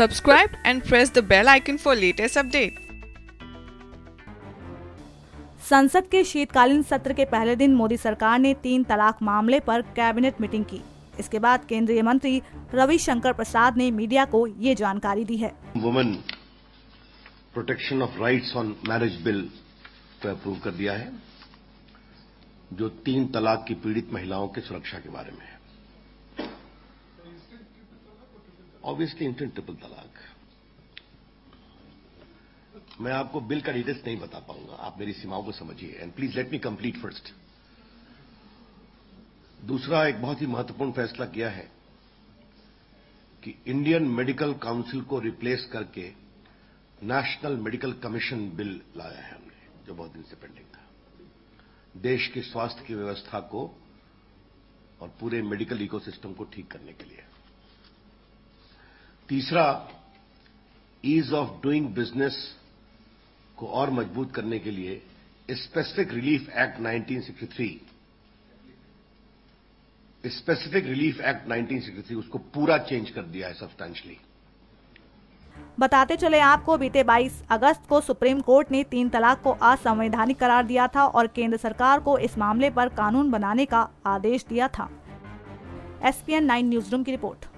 Subscribe and press the bell icon for latest update. संसद के शीतकालीन सत्र के पहले दिन मोदी सरकार ने 3 तलाक मामले पर कैबिनेट मीटिंग की। इसके बाद केंद्रीय मंत्री रवि शंकर प्रसाद ने मीडिया को ये जानकारी दी है। Women protection of rights on marriage bill को अप्रूव कर दिया है, जो 3 तलाक की पीड़ित महिलाओं की सुरक्षा के बारे में है। ऑब्वियसली इंटरन ट्रिपल तलाक। मैं आपको बिल का डिटेल्स नहीं बता पाऊंगा, आप मेरी सीमाओं को समझिए, and please let me complete first. दूसरा, एक बहुत ही महत्वपूर्ण फैसला किया है कि इंडियन मेडिकल काउंसिल को रिप्लेस करके नेशनल मेडिकल कमीशन बिल लाया है हमने, जो बहुत दिन से पेंडिंग था। देश के स्वास्थ्य की व्यवस्था को और पूरे मेडिकल इकोसिस्टम को ठीक करने के लिए। तीसरा, ईज ऑफ डूइंग बिजनेस को और मजबूत करने के लिए स्पेसिफिक रिलीफ एक्ट 1963 उसको पूरा चेंज कर दिया है सब्सटेंशियली। बताते चले आपको, बीते 22 अगस्त को सुप्रीम कोर्ट ने 3 तलाक को असंवैधानिक करार दिया था और केंद्र सरकार को इस मामले पर कानून बनाने का आदेश दिया था। SPN 9 न्यूज रूम की रिपोर्ट।